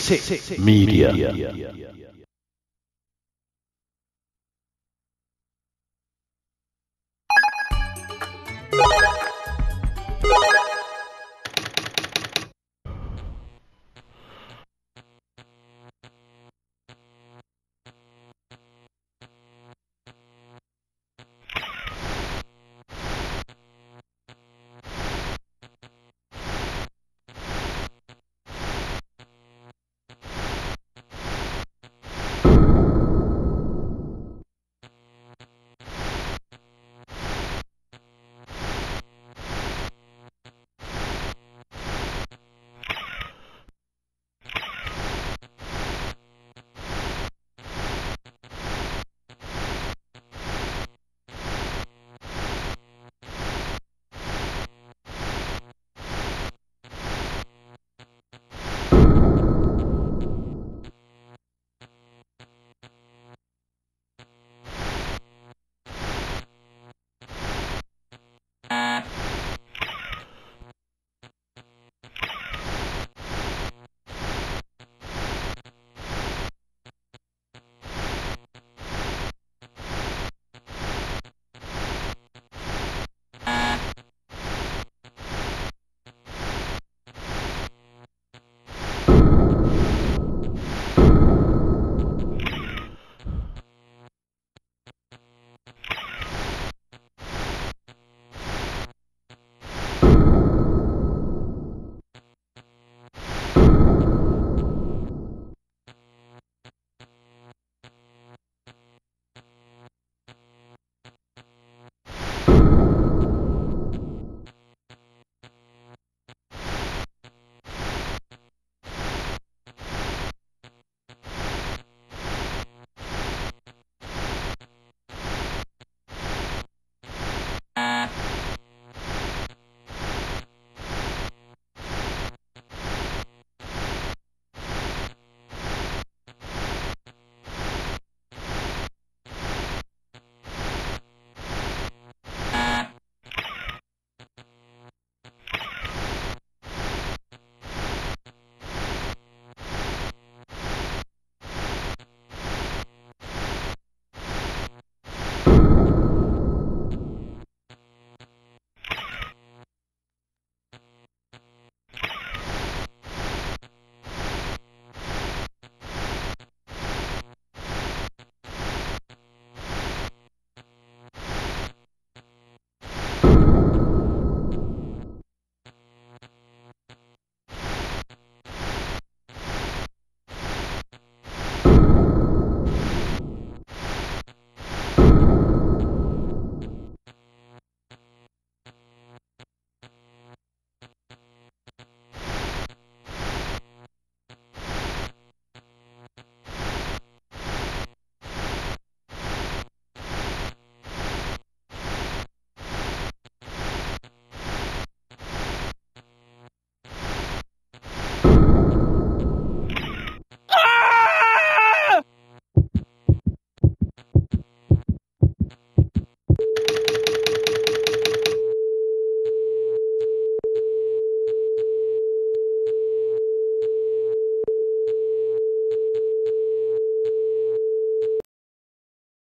Tick Media.